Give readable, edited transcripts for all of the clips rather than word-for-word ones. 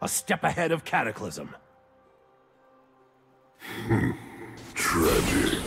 A step ahead of Cataclysm. Tragic.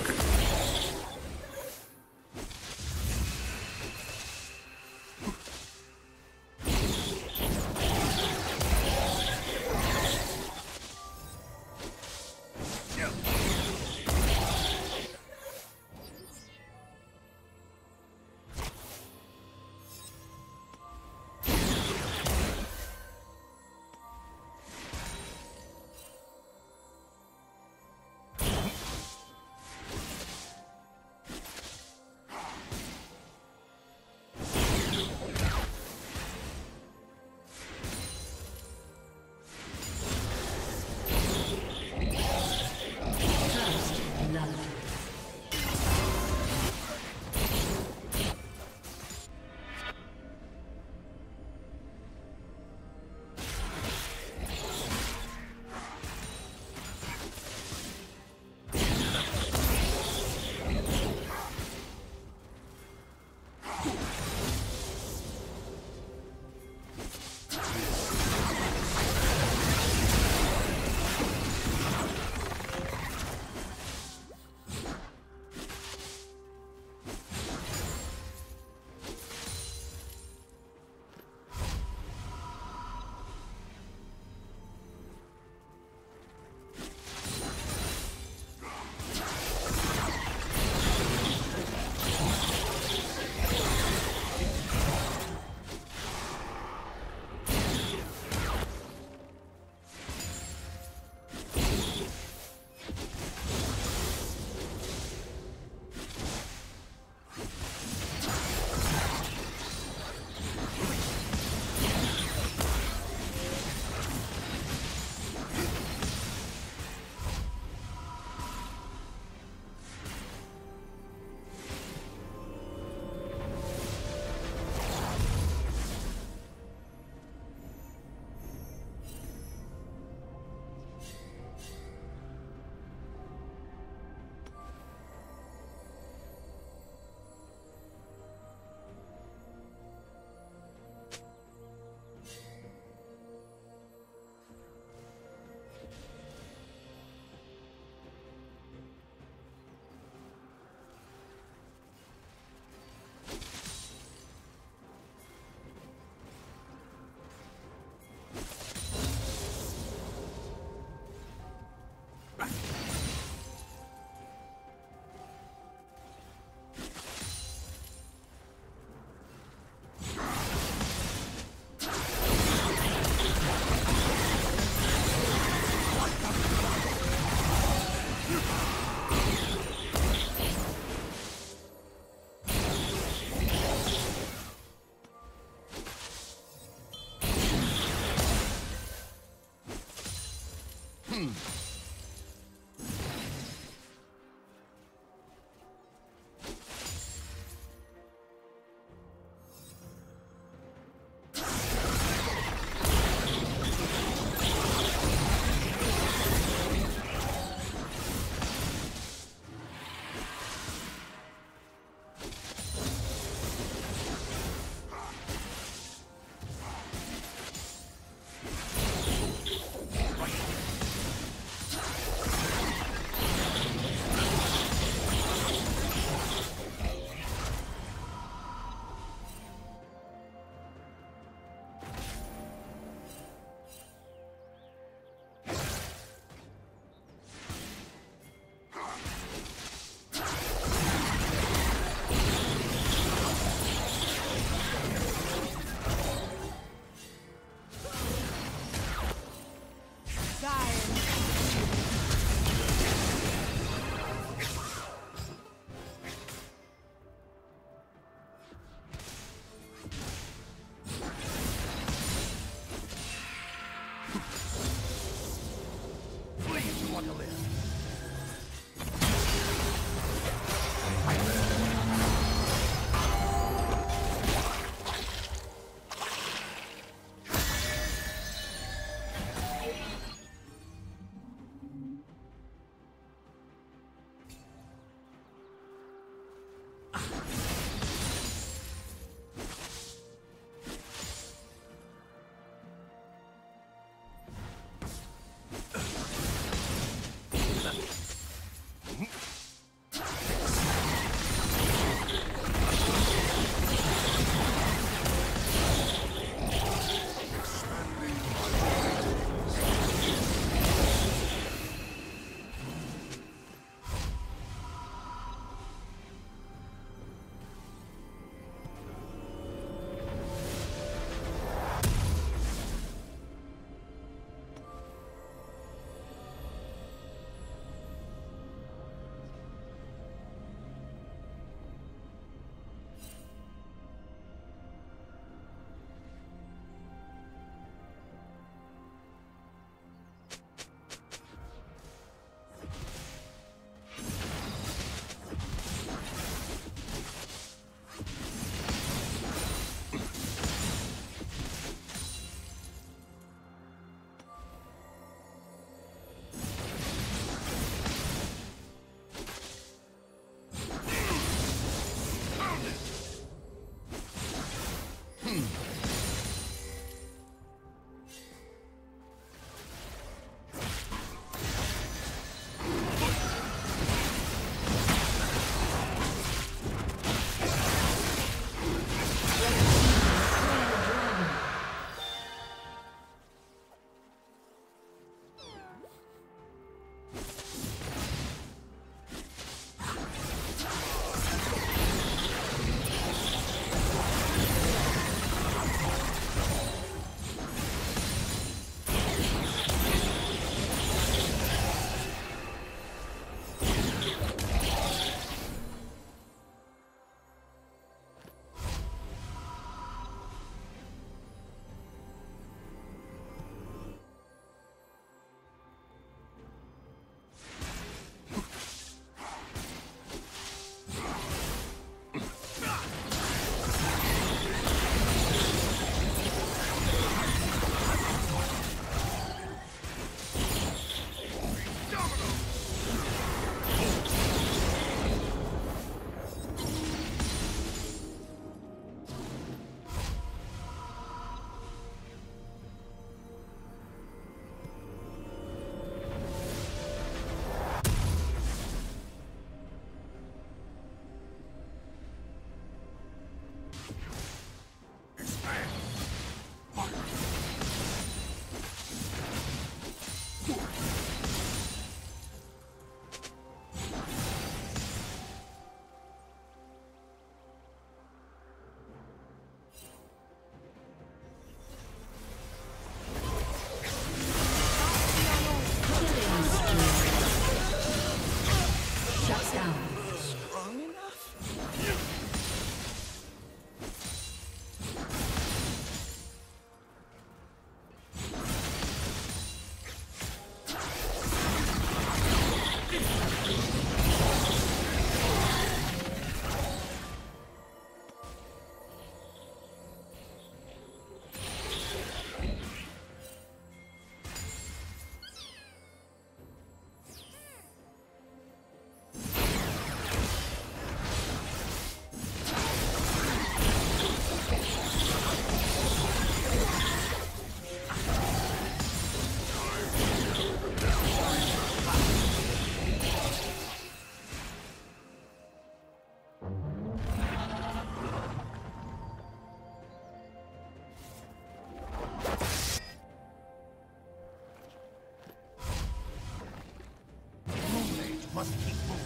must keep moving.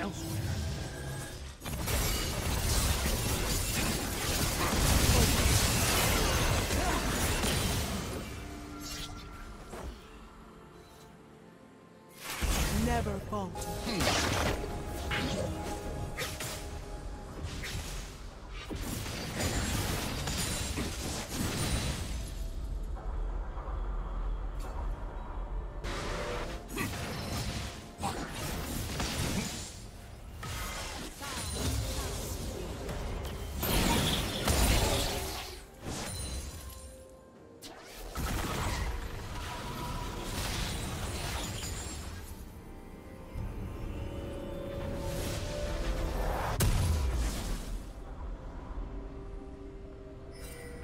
Elsewhere. never falter.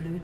Blue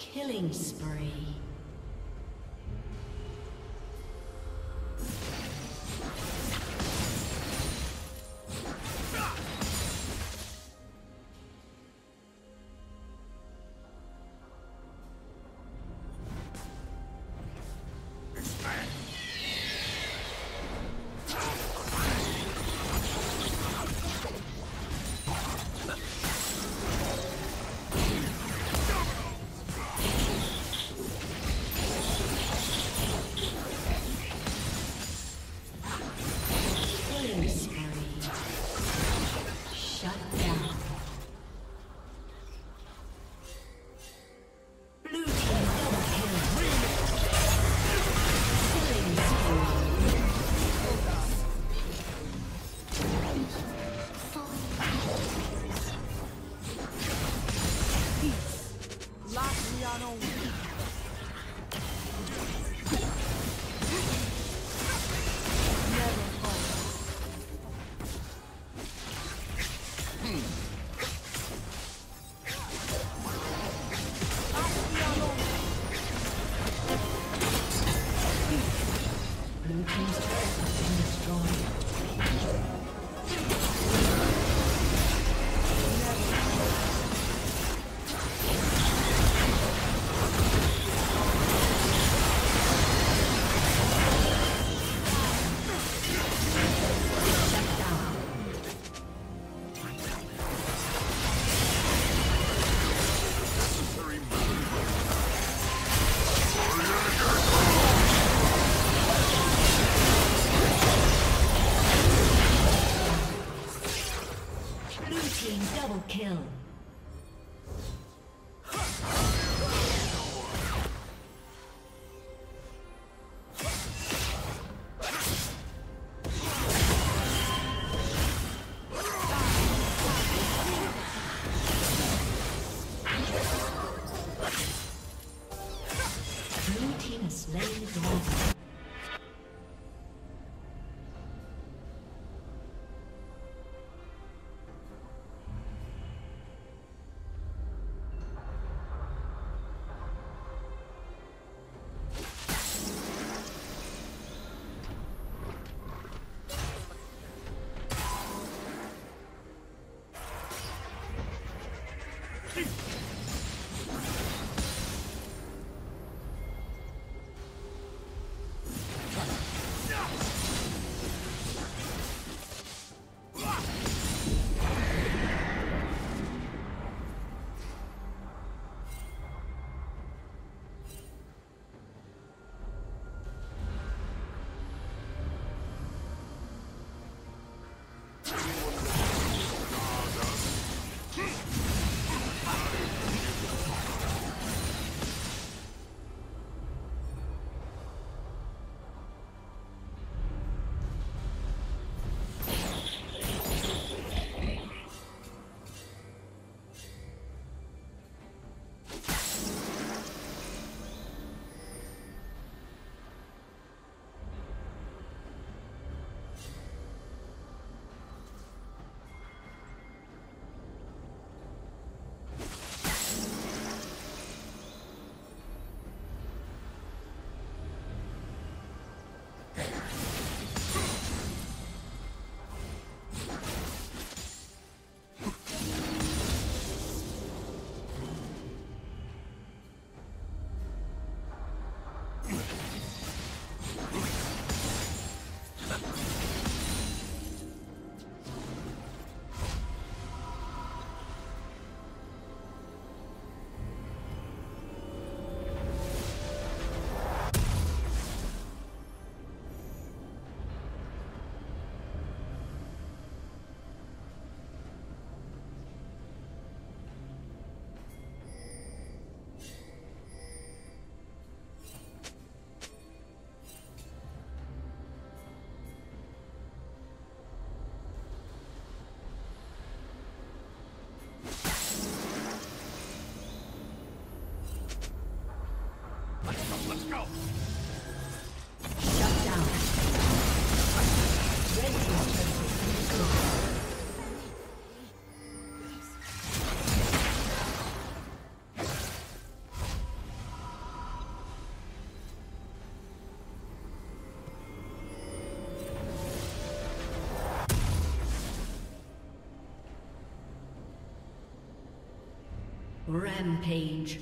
Killing spree. Rampage.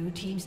Blue team's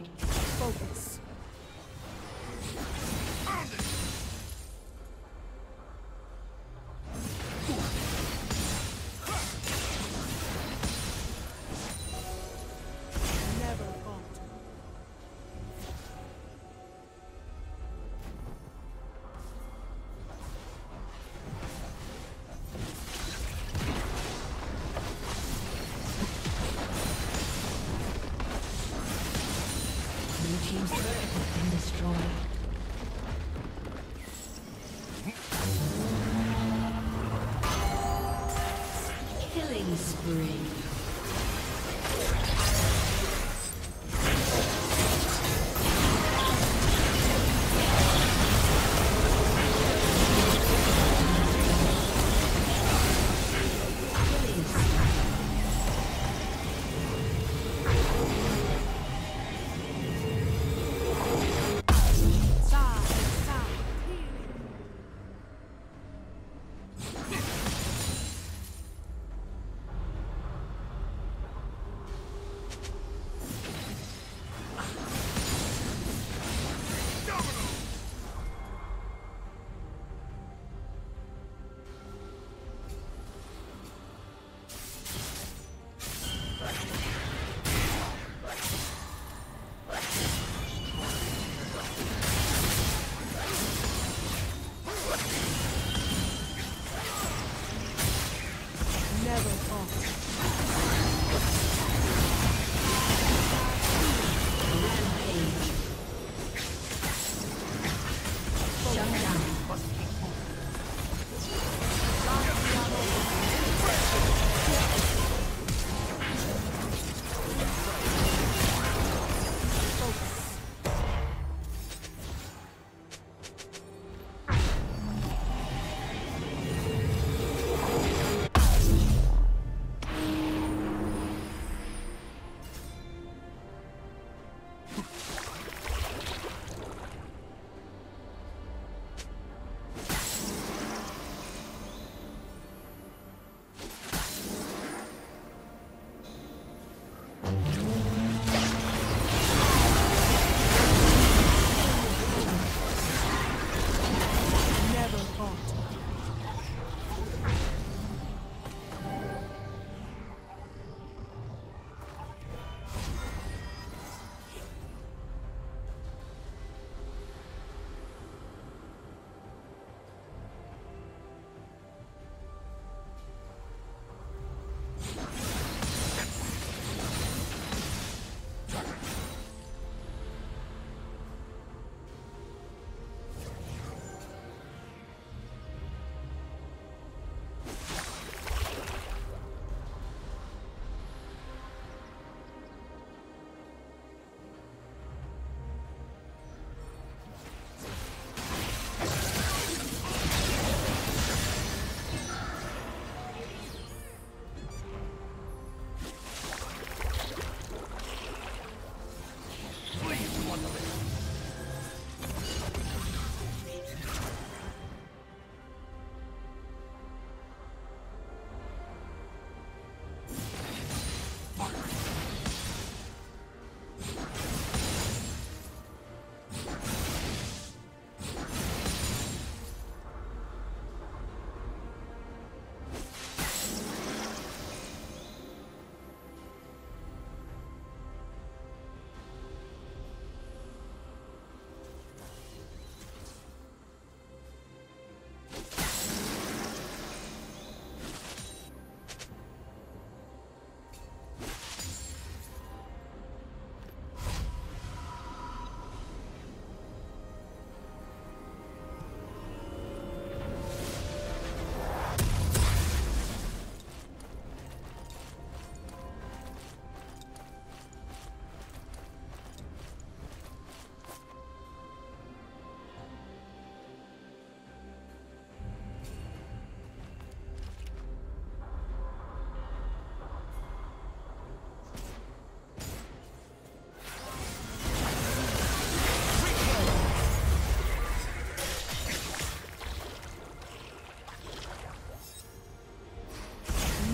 Focus.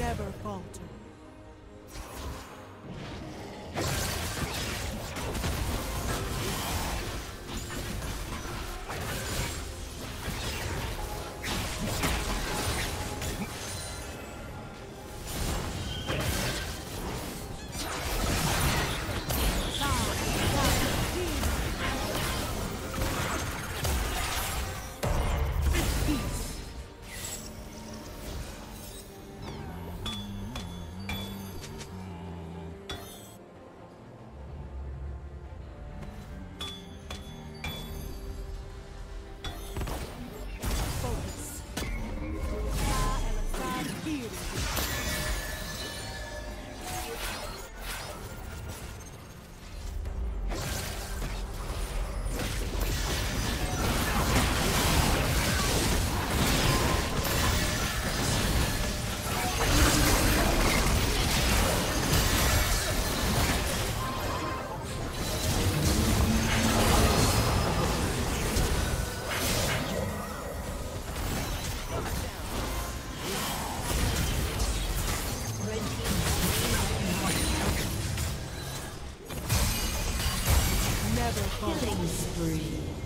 Never falter. spree.